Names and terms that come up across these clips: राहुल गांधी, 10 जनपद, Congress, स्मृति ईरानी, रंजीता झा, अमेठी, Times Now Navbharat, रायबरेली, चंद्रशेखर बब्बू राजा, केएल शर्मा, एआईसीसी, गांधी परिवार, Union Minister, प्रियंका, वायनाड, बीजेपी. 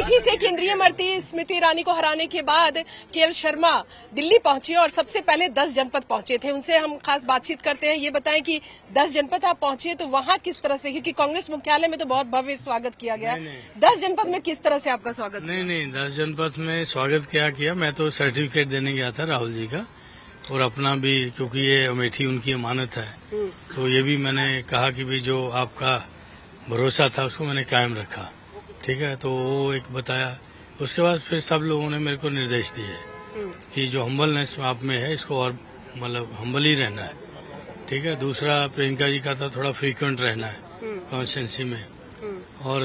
अमेठी से केंद्रीय मंत्री स्मृति ईरानी को हराने के बाद केएल शर्मा दिल्ली पहुंचे और सबसे पहले 10 जनपद पहुंचे थे। उनसे हम खास बातचीत करते हैं। ये बताएं कि 10 जनपद आप पहुंचे तो वहां किस तरह से, क्योंकि कांग्रेस मुख्यालय में तो बहुत भव्य स्वागत किया गया, 10 जनपद में किस तरह से आपका स्वागत? नहीं, 10 जनपद में स्वागत क्या किया, मैं तो सर्टिफिकेट देने गया था राहुल जी का और अपना भी, क्योंकि ये अमेठी उनकी अमानत है। तो ये भी मैंने कहा कि भी जो आपका भरोसा था उसको मैंने कायम रखा, ठीक है। तो वो एक बताया, उसके बाद फिर सब लोगों ने मेरे को निर्देश दिए कि जो हम्बलनेस आप में है इसको और मतलब हम्बल ही रहना है, ठीक है। दूसरा प्रियंका जी का था थोड़ा फ्रीक्वेंट रहना है कॉन्स्टेंसी में, और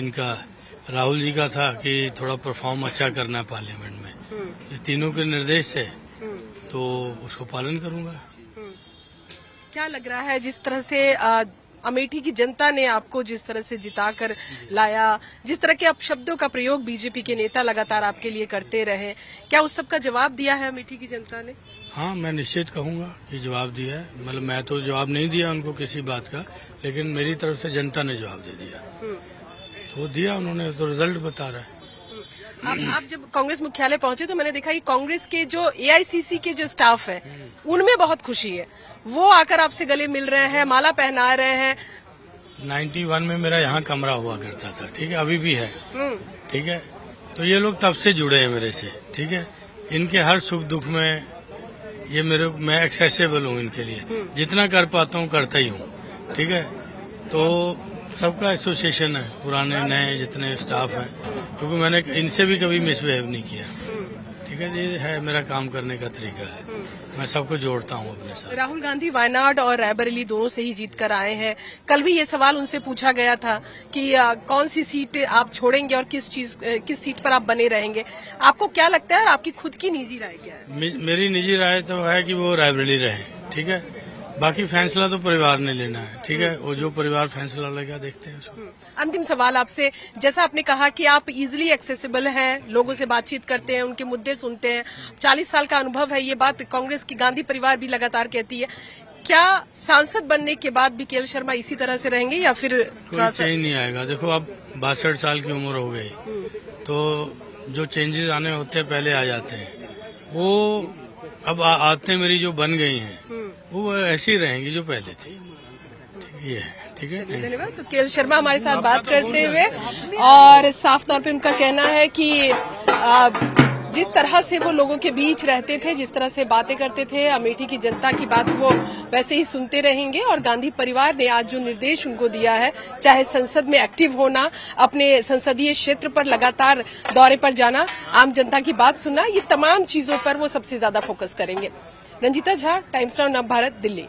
इनका राहुल जी का था कि थोड़ा परफॉर्म अच्छा करना है पार्लियामेंट में। ये तीनों के निर्देश थे तो उसको पालन करूंगा। क्या लग रहा है जिस तरह से अमेठी की जनता ने आपको जिस तरह से जिता कर लाया, जिस तरह के अपशब्दों का प्रयोग बीजेपी के नेता लगातार आपके लिए करते रहे, क्या उस सब का जवाब दिया है अमेठी की जनता ने? हाँ, मैं निश्चित कहूंगा कि जवाब दिया है। मतलब मैं तो जवाब नहीं दिया उनको किसी बात का, लेकिन मेरी तरफ से जनता ने जवाब दे दिया, वो दिया उन्होंने, तो रिजल्ट बता रहा है। आप जब कांग्रेस मुख्यालय पहुंचे तो मैंने देखा कि कांग्रेस के जो एआईसीसी के जो स्टाफ है उनमें बहुत खुशी है, वो आकर आपसे गले मिल रहे हैं, माला पहना रहे हैं। 91 में मेरा यहाँ कमरा हुआ करता था, ठीक है, अभी भी है, ठीक है। तो ये लोग तब से जुड़े हैं मेरे से, ठीक है। इनके हर सुख दुख में ये मेरे, मैं एक्सेसिबल हूँ इनके लिए, जितना कर पाता हूँ करता ही हूँ, ठीक है। तो सबका एसोसिएशन है, पुराने नए जितने स्टाफ हैं, क्योंकि मैंने इनसे भी कभी मिसबिहेव नहीं किया, ठीक है। ये है मेरा काम करने का तरीका है, मैं सबको जोड़ता हूँ अपने साथ। राहुल गांधी वायनाड और रायबरेली दोनों से ही जीत कर आए हैं। कल भी ये सवाल उनसे पूछा गया था कि कौन सी सीट आप छोड़ेंगे और किस सीट पर आप बने रहेंगे। आपको क्या लगता है, आपकी खुद की निजी राय क्या है? मेरी निजी राय तो है कि वो रायबरेली रहे, ठीक है। बाकी फैसला तो परिवार ने लेना है, ठीक है, और जो परिवार फैसला लेगा देखते हैं उसको। अंतिम सवाल आपसे, जैसा आपने कहा कि आप इजीली एक्सेसिबल हैं, लोगों से बातचीत करते हैं, उनके मुद्दे सुनते हैं, 40 साल का अनुभव है, ये बात कांग्रेस की गांधी परिवार भी लगातार कहती है। क्या सांसद बनने के बाद भी केएल शर्मा इसी तरह से रहेंगे या फिर कोई चेंज नहीं आएगा? देखो, अब 62 साल की उम्र हो गई, तो जो चेंजेस आने होते हैं पहले आ जाते हैं, वो अब आते मेरी जो बन गई हैं वो ऐसी रहेंगी जो पहले थी, ये है, ठीक है। धन्यवाद। तो केएल शर्मा हमारे साथ बात करते हुए, और साफ तौर पे उनका कहना है कि जिस तरह से वो लोगों के बीच रहते थे, जिस तरह से बातें करते थे, अमेठी की जनता की बात वो वैसे ही सुनते रहेंगे। और गांधी परिवार ने आज जो निर्देश उनको दिया है, चाहे संसद में एक्टिव होना, अपने संसदीय क्षेत्र पर लगातार दौरे पर जाना, आम जनता की बात सुनना, ये तमाम चीजों पर वो सबसे ज्यादा फोकस करेंगे। रंजीता झा, Times Now Navbharat, Delhi.